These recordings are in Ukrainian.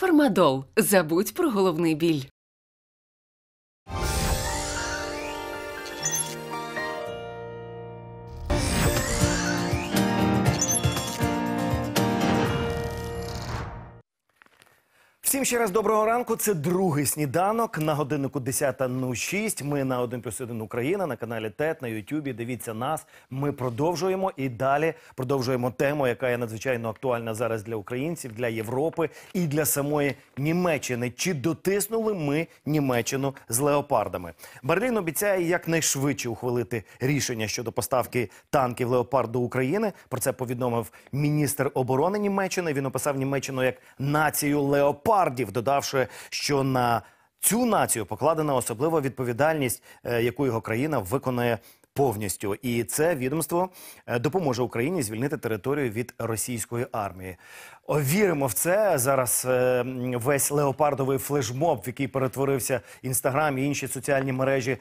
Фармадол. Забудь про головний біль. Всім ще раз доброго ранку. Це другий сніданок. На годиннику 10:06. Ми на 1+1 Україна, на каналі ТЕТ, на Ютубі. Дивіться нас. Ми продовжуємо і далі продовжуємо тему, яка є надзвичайно актуальна зараз для українців, для Європи і для самої Німеччини. Чи дотиснули ми Німеччину з леопардами? Берлін обіцяє якнайшвидше ухвалити рішення щодо поставки танків «Леопард» до України. Про це повідомив міністр оборони Німеччини. Він описав Німеччину як націю леопардів, додавши, що на цю націю покладена особлива відповідальність, яку його країна виконує повністю. І це відомство допоможе Україні звільнити територію від російської армії. Віримо в це. Зараз весь леопардовий флешмоб, в який перетворився Інстаграм і інші соціальні мережі,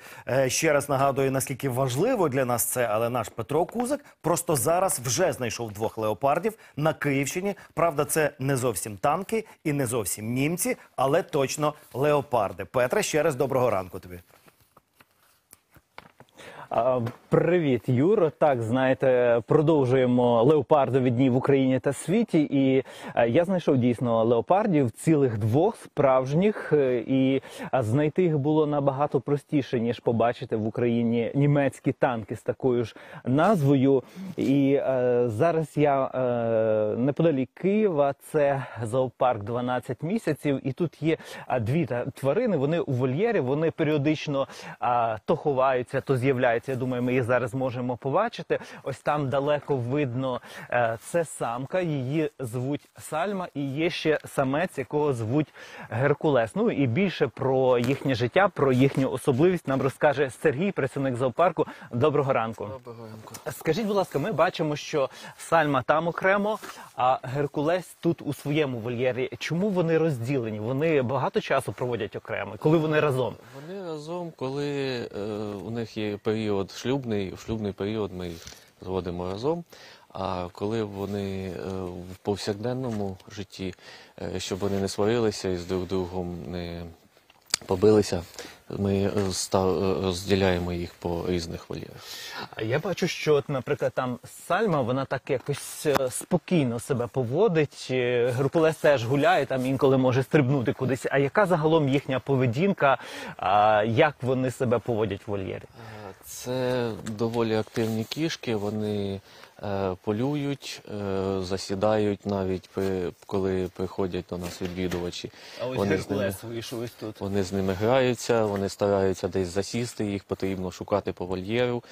ще раз нагадує, наскільки важливо для нас це. Але наш Петро Кузик просто зараз вже знайшов двох леопардів на Київщині. Правда, це не зовсім танки і не зовсім німці, але точно леопарди. Петре, ще раз доброго ранку тобі. Привіт, Юро. Так, знаєте, продовжуємо леопардові дні в Україні та світі. І я знайшов дійсно леопардів, цілих двох справжніх. І знайти їх було набагато простіше, ніж побачити в Україні німецькі танки з такою ж назвою. І зараз я неподалік Києва. Це зоопарк 12 місяців. І тут є дві тварини. Вони у вольєрі, вони періодично то ховаються, то з'являються. Я думаю, ми її зараз можемо побачити. Ось там далеко видно, це самка, її звуть Сальма, і є ще самець, якого звуть Геркулес. Ну і більше про їхнє життя, про їхню особливість нам розкаже Сергій, працівник зоопарку. Доброго ранку. Доброго ранку. Скажіть, будь ласка, ми бачимо, що Сальма там окремо, а Геркулес тут у своєму вольєрі. Чому вони розділені? Вони багато часу проводять окремо. Коли вони разом? Вони разом, коли у них є період шлюбний, в шлюбний період ми їх зводимо разом, а коли вони в повсякденному житті, щоб вони не сварилися і з друг другом не побилися, ми розділяємо їх по різних вольєрах. Я бачу, що, наприклад, там Сальма, вона так якось спокійно себе поводить, Геркулес теж гуляє, там інколи може стрибнути кудись. А яка загалом їхня поведінка, як вони себе поводять в вольєрі? Це доволі активні кішки, вони полюють, засідають навіть, коли приходять до нас відвідувачі. А ось Геркулес вийшов ось тут. Вони з ними граються, вони стараються десь засісти, їх потрібно шукати по вольєру,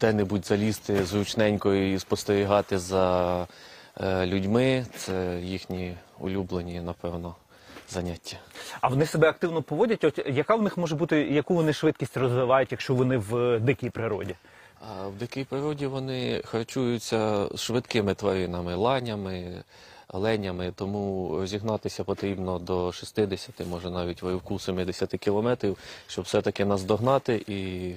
де-небудь залізти зручненько і спостерігати за людьми. Це їхні улюблені, напевно, заняття. А вони себе активно поводять? От яка в них може бути, яку вони швидкість розвивають, якщо вони в дикій природі? В дикій природі вони харчуються швидкими тваринами, ланями, оленями, тому розігнатися потрібно до 60, може навіть виривку 70 кілометрів, щоб все-таки наздогнати і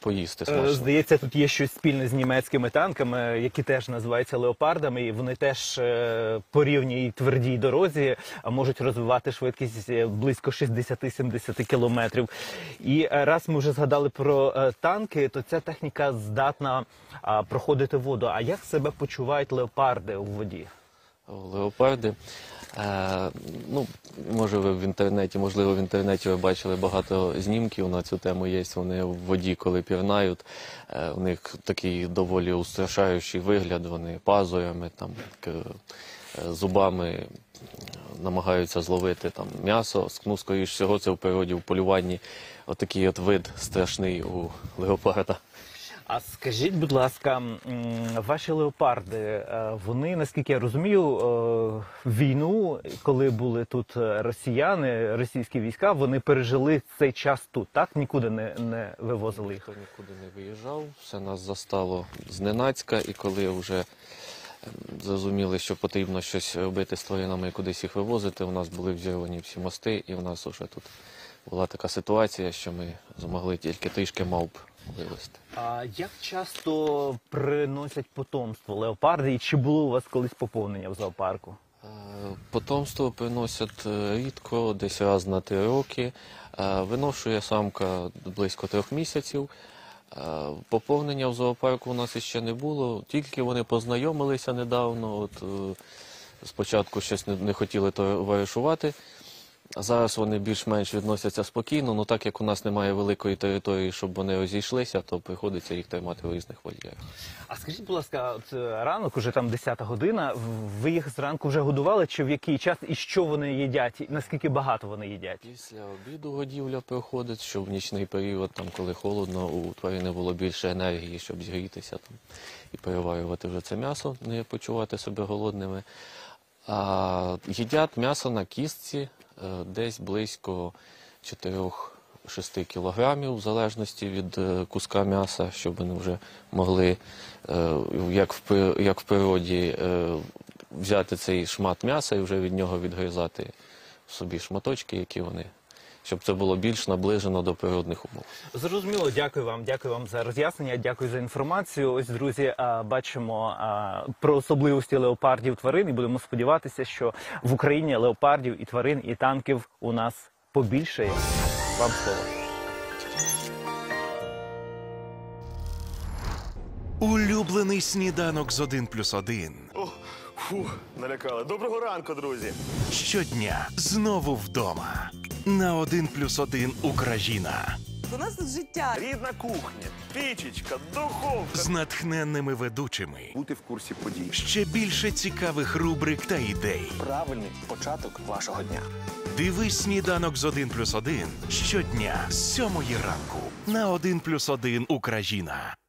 поїсти смачно. Здається, тут є щось спільне з німецькими танками, які теж називаються леопардами, і вони теж по рівній твердій дорозі можуть розвивати швидкість близько 60-70 кілометрів. І раз ми вже згадали про танки, то ця техніка здатна проходити воду. А як себе почувають леопарди у воді? Леопарди? Ну, може ви в інтернеті, можливо, в інтернеті ви бачили багато знімків на цю тему є. Вони в воді, коли пірнають, у них такий доволі устрашаючий вигляд, вони пазурами, там, зубами намагаються зловити там м'ясо. Ну, скоріш всього, це в природі, в полюванні. Отакий от вид страшний у леопарда. А скажіть, будь ласка, ваші леопарди, вони, наскільки я розумію, війну, коли були тут росіяни, російські війська, вони пережили цей час тут, так? Нікуди не вивозили їх? Ніхто нікуди не виїжджав, все нас застало зненацька, і коли вже зрозуміли, що потрібно щось робити з тваринами і кудись їх вивозити, у нас були взірвані всі мости, і в нас вже тут була така ситуація, що ми змогли тільки трішки мавп. А як часто приносять потомство леопарди і чи було у вас колись поповнення в зоопарку? Потомство приносять рідко, десь раз на 3 роки. Виношує самка близько 3 місяців. Поповнення в зоопарку у нас ще не було, тільки вони познайомилися недавно. От, спочатку щось не хотіли товаришувати, зараз вони більш-менш відносяться спокійно, але так як у нас немає великої території, щоб вони розійшлися, то приходиться їх тримати в різних вольєрах. А скажіть, будь ласка, от ранок, уже там 10-та година, ви їх зранку вже годували, чи в який час, і що вони їдять, і наскільки багато вони їдять? Після обіду годівля проходить, щоб в нічний період, там, коли холодно, у тварини було більше енергії, щоб зігрітися там, і переварювати вже це м'ясо, не почувати себе голодними. А їдять м'ясо на кістці десь близько 4-6 кілограмів, в залежності від куска м'яса, щоб вони вже могли, як в природі, взяти цей шмат м'яса і вже від нього відгризати собі шматочки, які вони... щоб це було більш наближено до природних умов. Зрозуміло, дякую вам за роз'яснення, дякую за інформацію. Ось, друзі, бачимо про особливості леопардів, тварин, і будемо сподіватися, що в Україні леопардів і тварин, і танків у нас побільшає. Вам слово. Улюблений сніданок з 1+1. Фух, налякали. Доброго ранку, друзі! Щодня знову вдома. На 1+1 Україна. У нас тут життя. Рідна кухня, пічечка, духовка. З натхненними ведучими. Бути в курсі подій. Ще більше цікавих рубрик та ідей. Правильний початок вашого дня. Дивись сніданок з 1+1 щодня з 7 ранку. На 1+1 Україна.